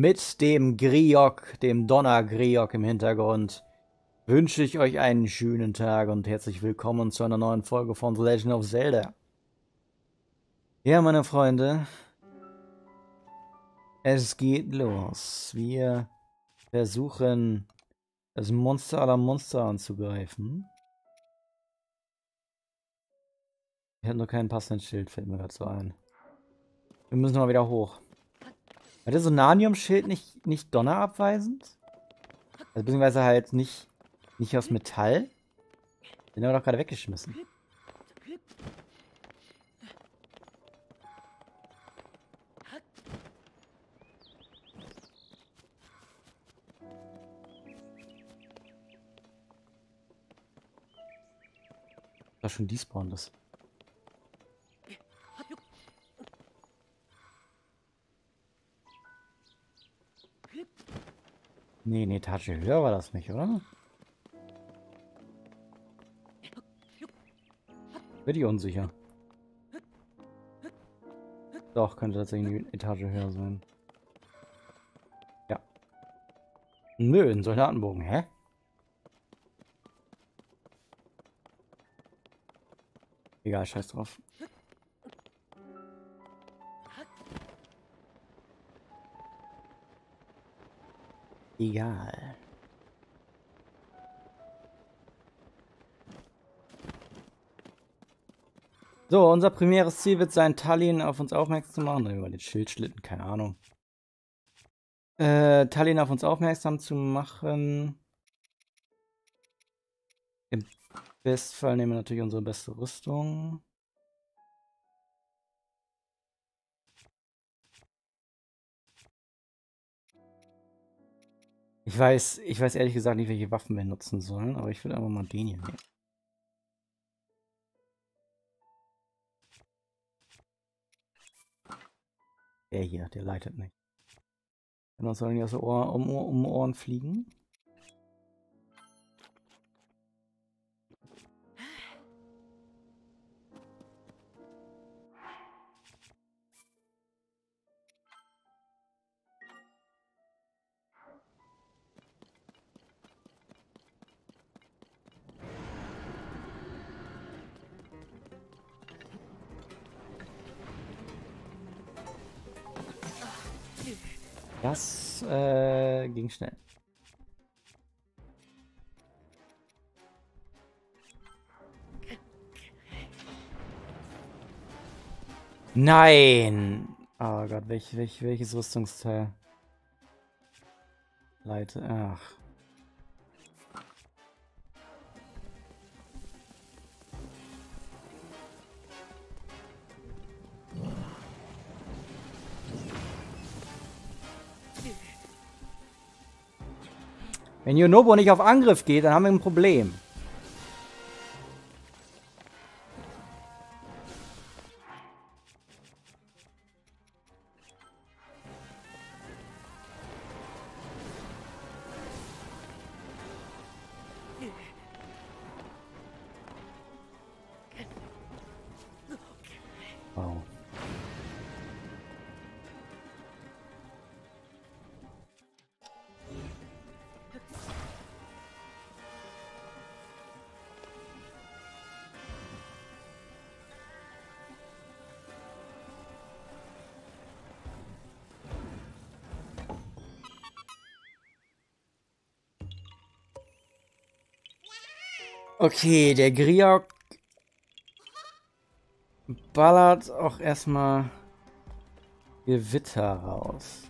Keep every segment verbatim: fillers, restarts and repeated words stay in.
mit dem Griok, dem Donner-Griok im Hintergrund, wünsche ich euch einen schönen Tag und herzlich willkommen zu einer neuen Folge von The Legend of Zelda. Ja, meine Freunde, es geht los. Wir versuchen, das Monster aller Monster anzugreifen. Ich habe noch keinen passenden Schild, fällt mir dazu ein. Wir müssen mal wieder hoch. War das Sonanium-Schild nicht, nicht donnerabweisend? Also beziehungsweise halt nicht, nicht aus Metall? Den haben wir doch gerade weggeschmissen. Das war schon despawned ist. Nee, nee, Tasche höher war das nicht, oder? Bin ich unsicher. Doch, könnte tatsächlich eine Etage höher sein. Ja. Nö, ein Soldatenbogen, hä? Egal, scheiß drauf. Egal. So, unser primäres Ziel wird sein, Tulin auf uns aufmerksam zu machen. Über den Schildschlitten, keine Ahnung. Äh, Tulin auf uns aufmerksam zu machen. Im Bestfall nehmen wir natürlich unsere beste Rüstung. Ich weiß, ich weiß ehrlich gesagt nicht, welche Waffen wir nutzen sollen, aber ich würde einfach mal den hier nehmen. Der hier, der leitet nicht. Dann sollen die aus den Ohren, um, um Ohren fliegen. Das äh, ging schnell. Nein! Oh Gott, welch, welch, welches Rüstungsteil? Leite, ach. Wenn Yunobo nicht auf Angriff geht, dann haben wir ein Problem. Wow. Okay, der Griok ballert auch erstmal Gewitter raus.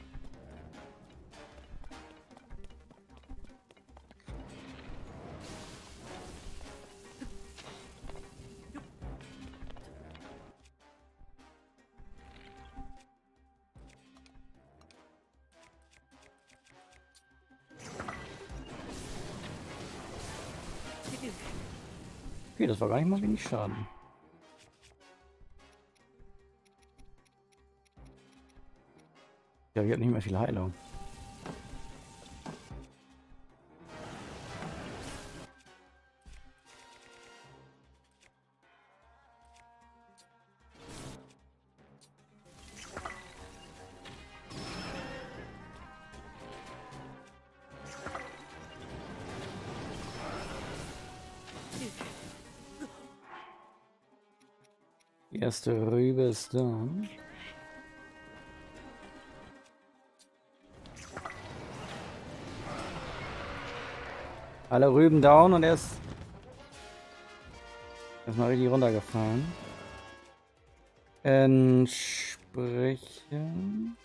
Okay, das war gar nicht mal wenig Schaden. Ja, ich habe nicht mehr viel Heilung. erste Rübe ist da. Alle Rüben down und er ist erstmal richtig runtergefahren. Entsprechend.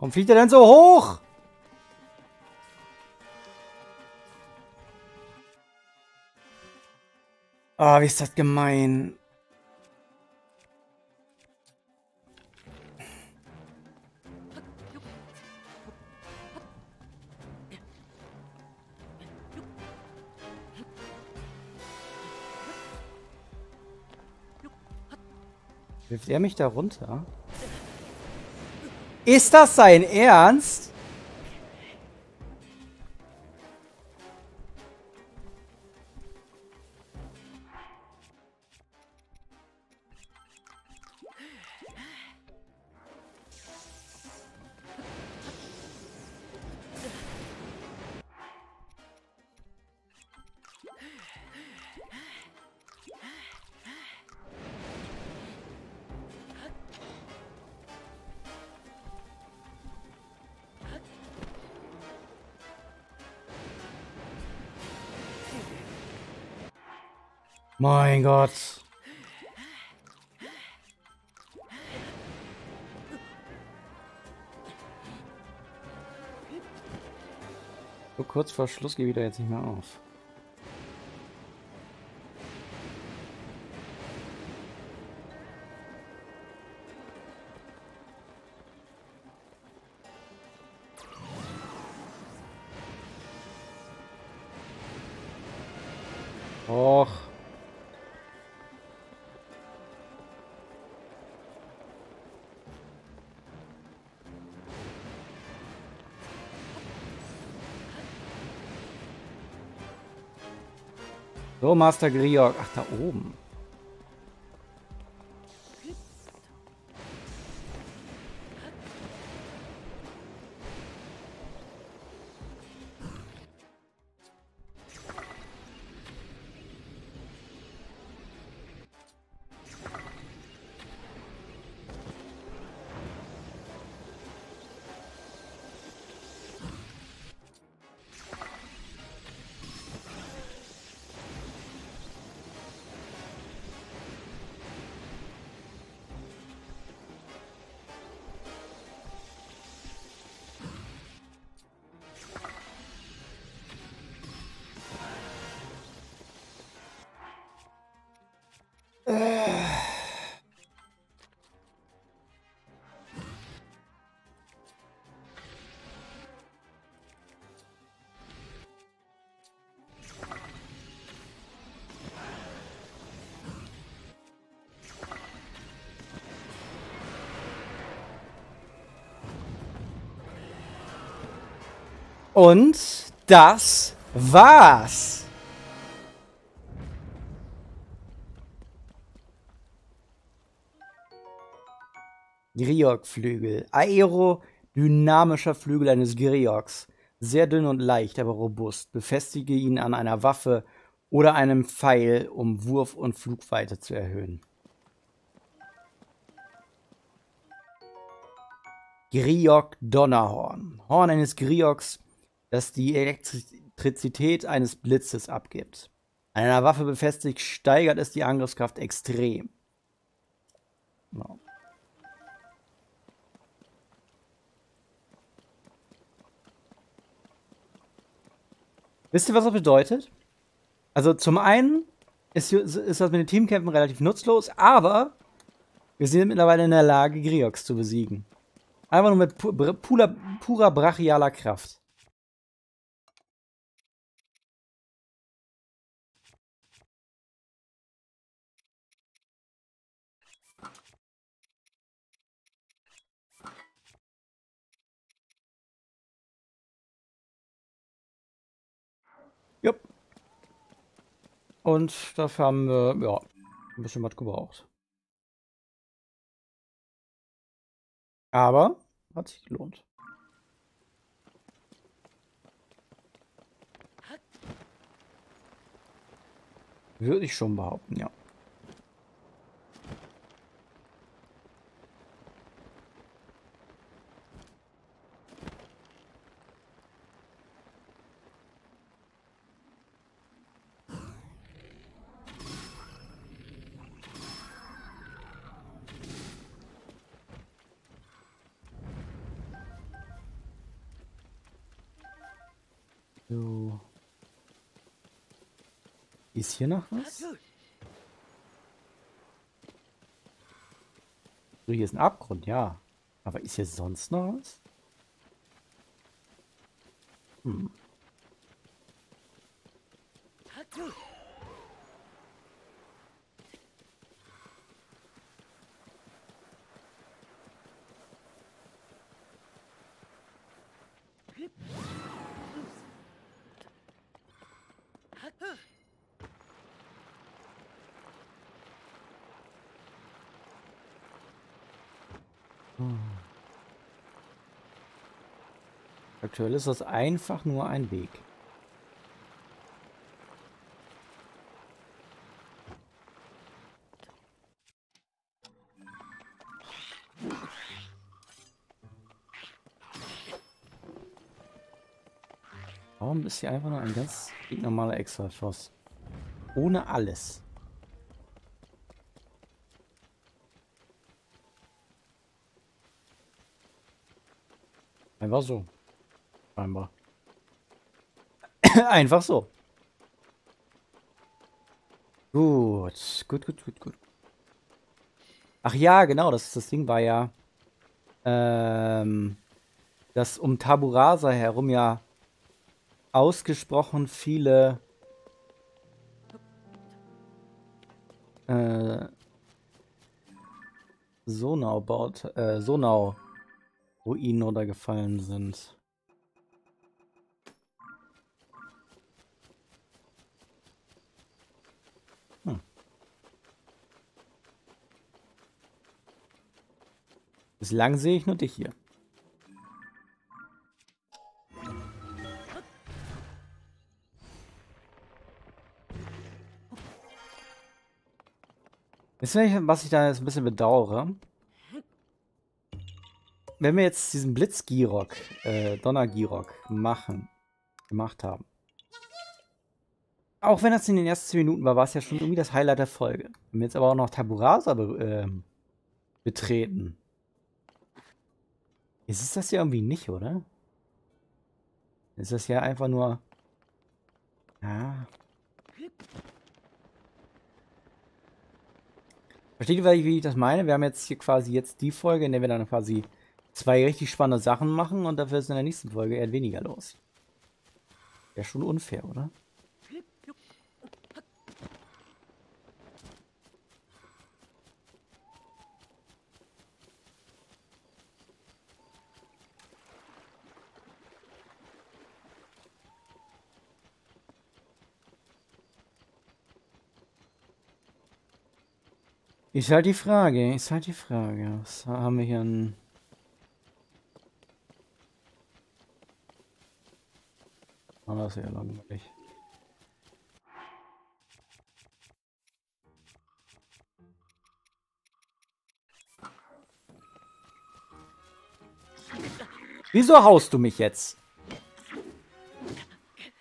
Warum fliegt er denn so hoch? Ah, oh, wie ist das gemein? Wirft er mich da runter? Ist das sein Ernst? Mein Gott. So kurz vor Schluss gehe ich da jetzt nicht mehr auf. Och. So, Master Griok. Ach, da oben. Und das war's. Griok-Flügel. Aerodynamischer Flügel eines Grioks. Sehr dünn und leicht, aber robust. Befestige ihn an einer Waffe oder einem Pfeil, um Wurf- und Flugweite zu erhöhen. Griok-Donnerhorn. Horn eines Grioks, das die Elektrizität eines Blitzes abgibt. An einer Waffe befestigt, steigert es die Angriffskraft extrem. No. Wisst ihr, was das bedeutet? Also zum einen ist, ist das mit den Teamkämpfen relativ nutzlos, aber wir sind mittlerweile in der Lage, Grioks zu besiegen. Einfach nur mit pu purer, purer brachialer Kraft. Jupp. Und dafür haben wir, ja, ein bisschen was gebraucht. Aber hat sich gelohnt. Würde ich schon behaupten, ja. So. Ist hier noch was? So, hier ist ein Abgrund, ja. Aber ist hier sonst noch was? Hm. Aktuell ist das einfach nur ein Weg. Warum ist hier einfach nur ein ganz normaler Extra-Schuss? Ohne alles. Einfach so. Scheinbar. Einfach so. Gut. Gut, gut, gut, gut. Ach ja, genau. Das, das Ding war ja, ähm, dass um Taburasa herum ja ausgesprochen viele äh, Sonau baut, äh, Sonau Ruinen oder gefallen sind. Hm. Bislang sehe ich nur dich hier. Wisst ihr, was ich da jetzt ein bisschen bedauere? Wenn wir jetzt diesen Blitz-Girok, äh, Donner-Girok machen, gemacht haben. Auch wenn das in den ersten zehn Minuten war, war es ja schon irgendwie das Highlight der Folge. Wenn wir jetzt aber auch noch Taburasa be äh, betreten. Jetzt ist das ja irgendwie nicht, oder? Ist das ja einfach nur... Ja... Versteht ihr, wie ich das meine? Wir haben jetzt hier quasi jetzt die Folge, in der wir dann quasi zwei richtig spannende Sachen machen und dafür ist in der nächsten Folge eher weniger los. Wäre schon unfair, oder? Ist halt die Frage, ist halt die Frage. Was haben wir hier an... Oh, das ist ja langweilig. Wieso haust du mich jetzt? Ich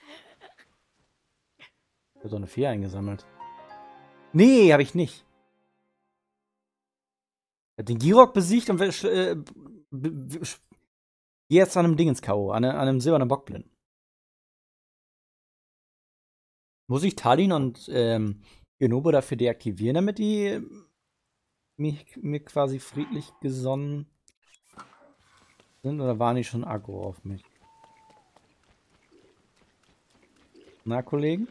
habe doch eine Fee eingesammelt. Nee, habe ich nicht. Hat den Girok besiegt und äh, jetzt an einem Ding ins K O, an, an einem silbernen Bockblind. Muss ich Tulin und ähm, Yunobo dafür deaktivieren, damit die mich, mir quasi friedlich gesonnen sind? Oder waren die schon aggro auf mich? Na, Kollegen?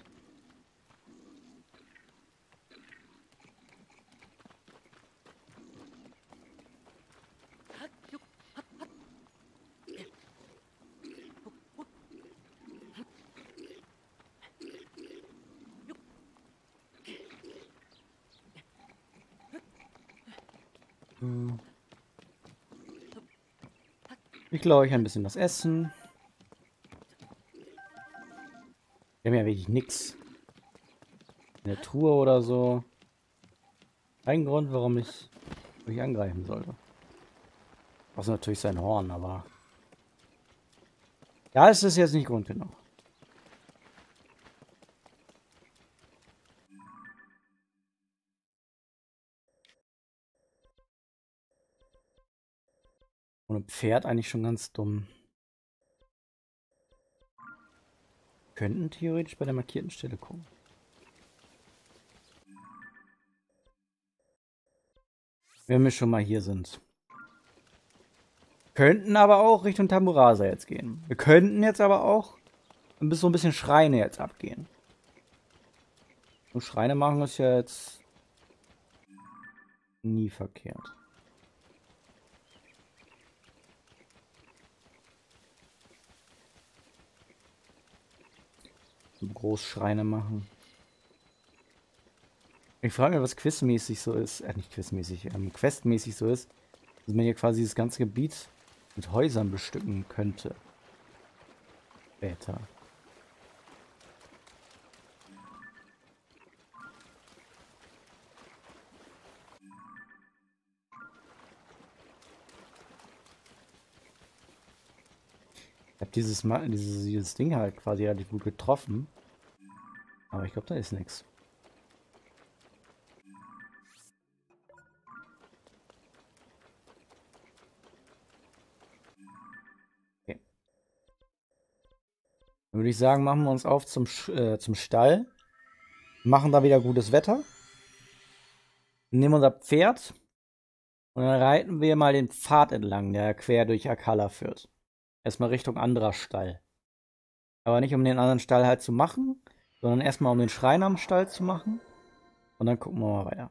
Ich glaube, ich ein bisschen was essen. Wir haben ja wirklich nichts. Eine Truhe oder so. Ein Grund, warum ich mich angreifen sollte. Außer natürlich sein Horn, aber... Ja, es ist jetzt nicht Grund genug. Pferd eigentlich schon ganz dumm. Könnten theoretisch bei der markierten Stelle gucken. Wenn wir schon mal hier sind. Könnten aber auch Richtung Taburasa jetzt gehen. Wir könnten jetzt aber auch so ein bisschen Schreine jetzt abgehen. Und Schreine machen ist ja jetzt nie verkehrt. Großschreine machen. Ich frage mich, was quizmäßig so ist. Äh, nicht quizmäßig, ähm, questmäßig so ist, dass man hier quasi das ganze Gebiet mit Häusern bestücken könnte. Später. Ich habe dieses, dieses, dieses Ding halt quasi relativ gut getroffen. Aber ich glaube, da ist nichts. Okay. Dann würde ich sagen, machen wir uns auf zum, äh, zum Stall. Machen da wieder gutes Wetter. Nehmen unser Pferd. Und dann reiten wir mal den Pfad entlang, der quer durch Akala führt. Erstmal Richtung anderer Stall. Aber nicht um den anderen Stall halt zu machen, sondern erstmal um den Schrein am Stall zu machen. Und dann gucken wir mal weiter.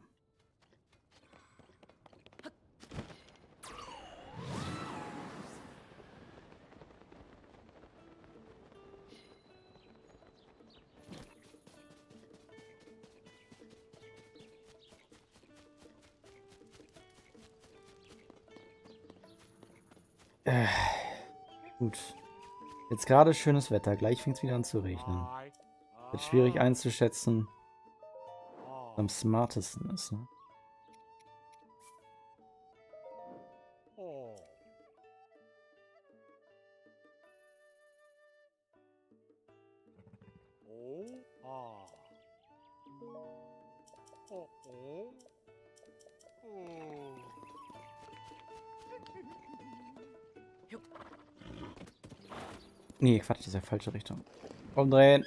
Äh. Gut. Jetzt gerade schönes Wetter. Gleich fängt es wieder an zu regnen. Wird schwierig einzuschätzen, was am smartesten ist. Ne? Nee, Quatsch, das ist ja falsche Richtung. Umdrehen.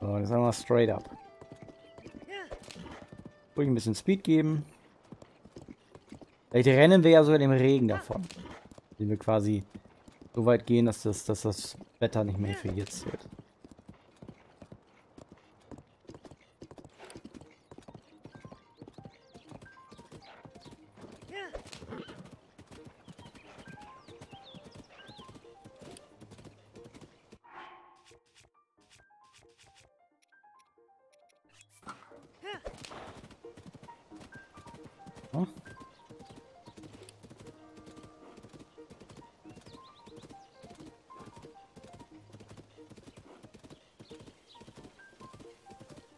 So, jetzt einmal straight up. Ruhig ein bisschen Speed geben. Vielleicht rennen wir ja sogar dem Regen davon. Wenn wir quasi so weit gehen, dass das, dass das Wetter nicht mehr für jetzt wird.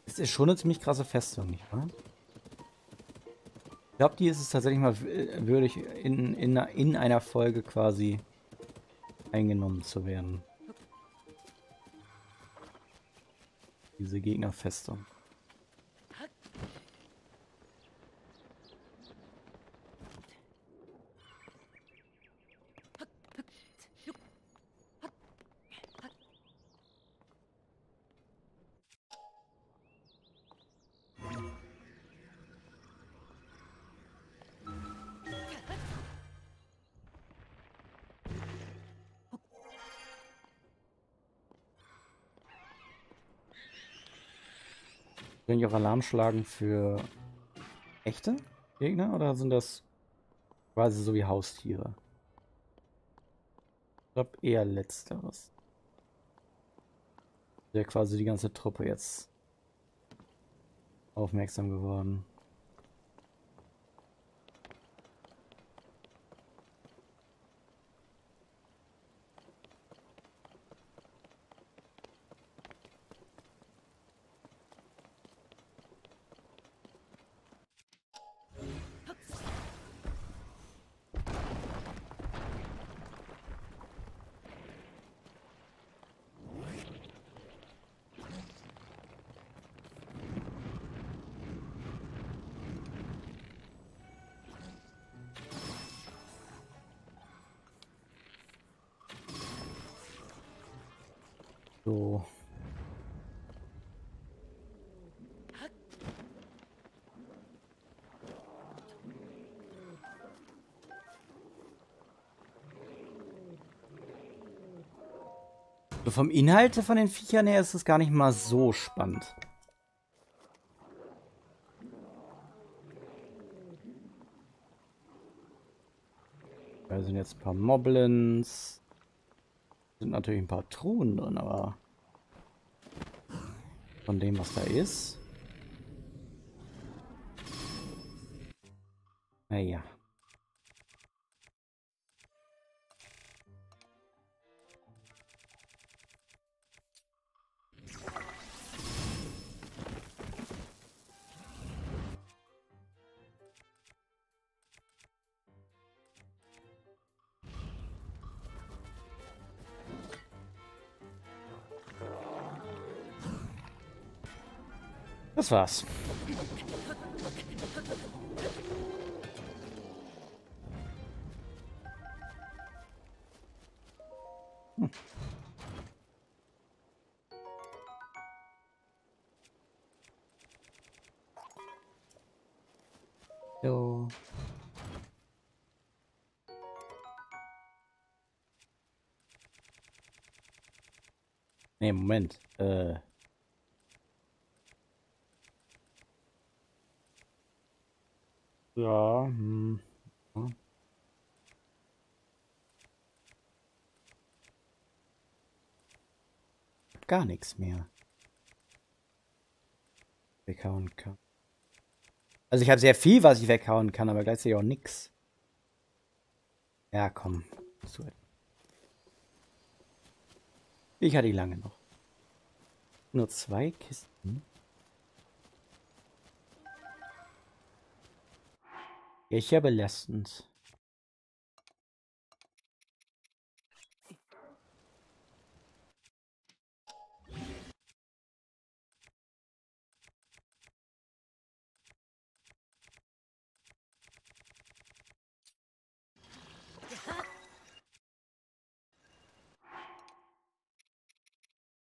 Das ist schon eine ziemlich krasse Festung, nicht wahr? Ich glaube, die ist es tatsächlich mal würdig, in, in, in einer Folge quasi eingenommen zu werden. Diese Gegnerfestung. Können die auch Alarm schlagen für echte Gegner oder sind das quasi so wie Haustiere? Ich glaube eher letzteres. Der quasi die ganze Truppe jetzt aufmerksam geworden. So. So vom Inhalt von den Viechern her ist es gar nicht mal so spannend. Da sind jetzt ein paar Moblins. Sind natürlich ein paar Truhen drin, aber von dem, was da ist. Naja. Das war's. Hm. So. Nee, Moment. Äh. Ja, hm. Ja. Gar nichts mehr. Weghauen kann. Also ich habe sehr viel, was ich weghauen kann, aber gleichzeitig auch nichts. Ja, komm. Ich hatte die lange noch. Nur zwei Kisten. Ich habe belastend.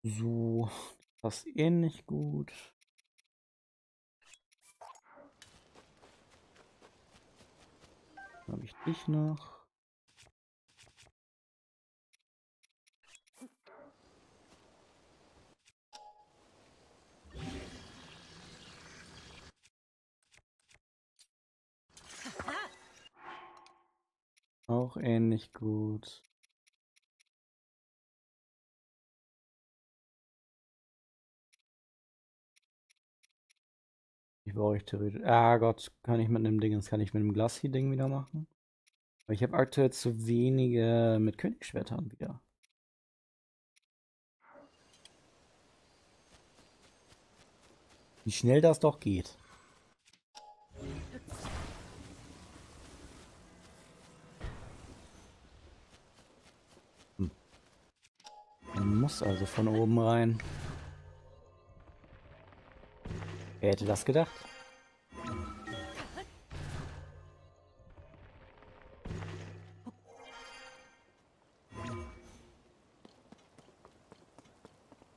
So, das ist ähnlich gut. Habe ich dich noch? Auch ähnlich gut. Ich brauche ich theoretisch. Ah Gott, kann ich mit dem Ding, das kann ich mit dem Glassi-Ding wieder machen. Aber ich habe aktuell zu wenige mit Königsschwertern wieder. Wie schnell das doch geht. Hm. Man muss also von oben rein. Wer hätte das gedacht?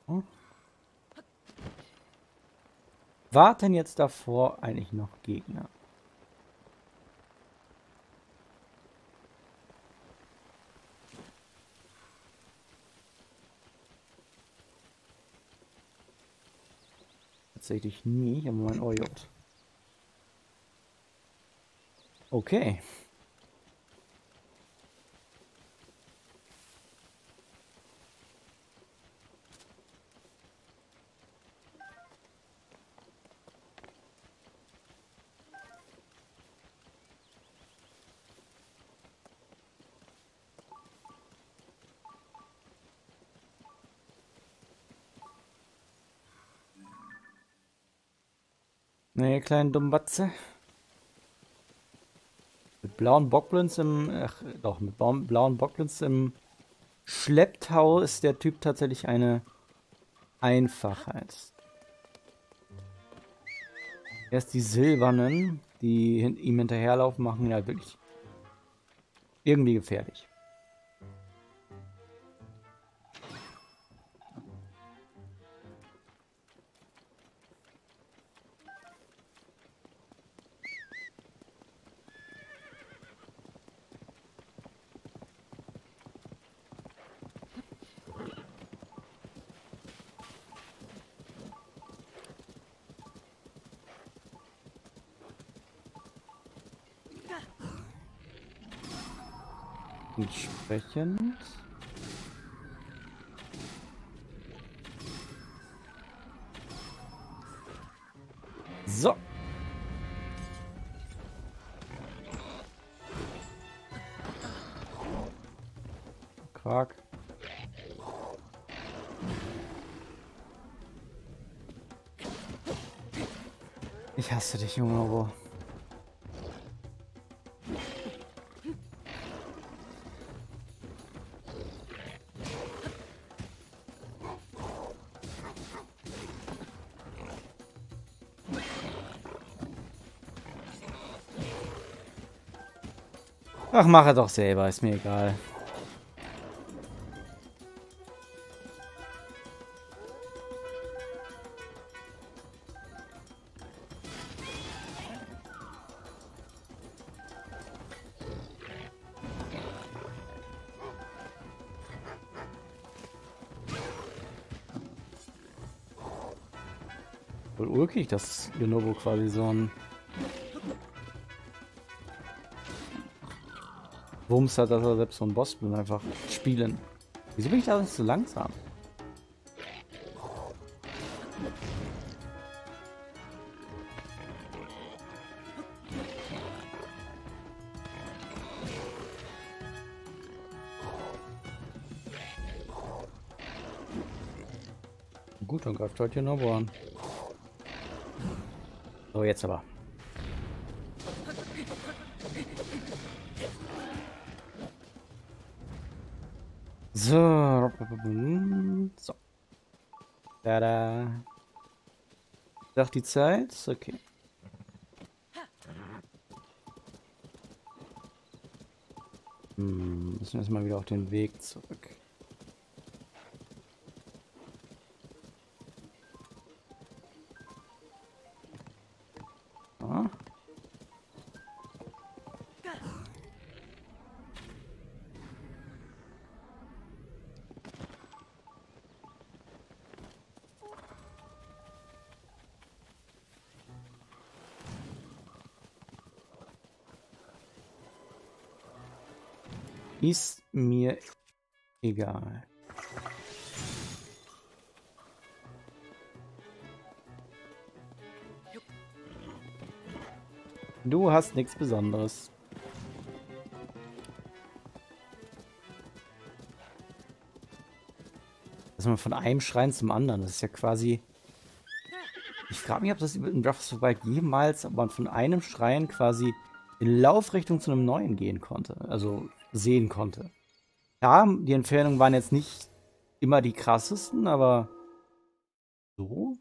Hm? Warten jetzt davor eigentlich noch Gegner? tatsächlich nie, aber mein O J. Okay. Ne, ihr kleinen Dummbatze. Mit blauen Bockblins im... Ach, doch, mit blauen Bockblins im Schlepptau ist der Typ tatsächlich eine Einfachheit. Erst die Silbernen, die hin ihm hinterherlaufen, machen ja wirklich irgendwie gefährlich. Entsprechend. So. Quark. Ich hasse dich, Yunobo. Ach, mach er doch selber, ist mir egal. Wohl urkig, dass Yunobo quasi so ein Wumms hat, dass er selbst so einen Boss will, einfach spielen. Wieso bin ich da nicht so langsam? Gut, dann greift heute Yunobo an. So, jetzt aber. So. So. Tada. Sagt die Zeit? Okay. Hm, müssen wir erstmal wieder auf den Weg zurück. Ist mir egal. Du hast nichts Besonderes. Dass man von einem Schrein zum anderen, das ist ja quasi... Ich frage mich, ob das in Breath of the Wild jemals, ob man von einem Schrein quasi in Laufrichtung zu einem neuen gehen konnte. Also... sehen konnte. Ja, die Entfernungen waren jetzt nicht immer die krassesten, aber so.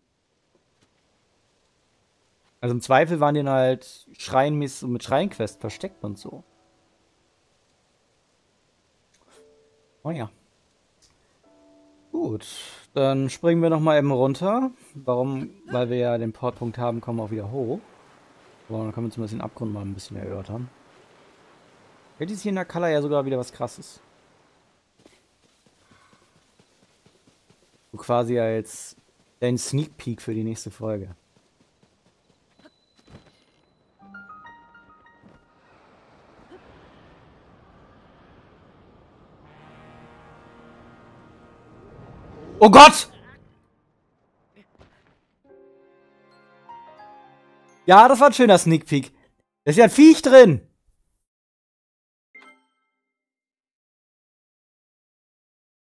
Also im Zweifel waren die halt Schreinmäßig und mit Schreinquest versteckt und so. Oh ja. Gut, dann springen wir nochmal eben runter. Warum? Weil wir ja den Portpunkt haben, kommen wir auch wieder hoch. So, dann können wir zumindest den Abgrund mal ein bisschen erörtern. Jetzt ist hier in Akala ja sogar wieder was Krasses. So quasi als deinen Sneak Peek für die nächste Folge. Oh Gott! Ja, das war ein schöner Sneak Peek. Da ist ja ein Viech drin.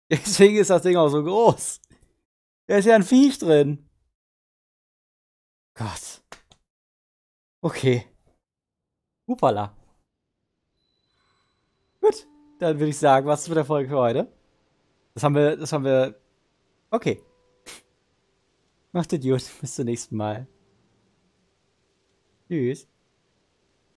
Deswegen ist das Ding auch so groß. Da ist ja ein Viech drin. Gott. Okay. Hupala. Gut, dann würde ich sagen, was ist mit der Folge für heute? Das haben wir, das haben wir... Okay. Macht es gut. Bis zum nächsten Mal. Tschüss.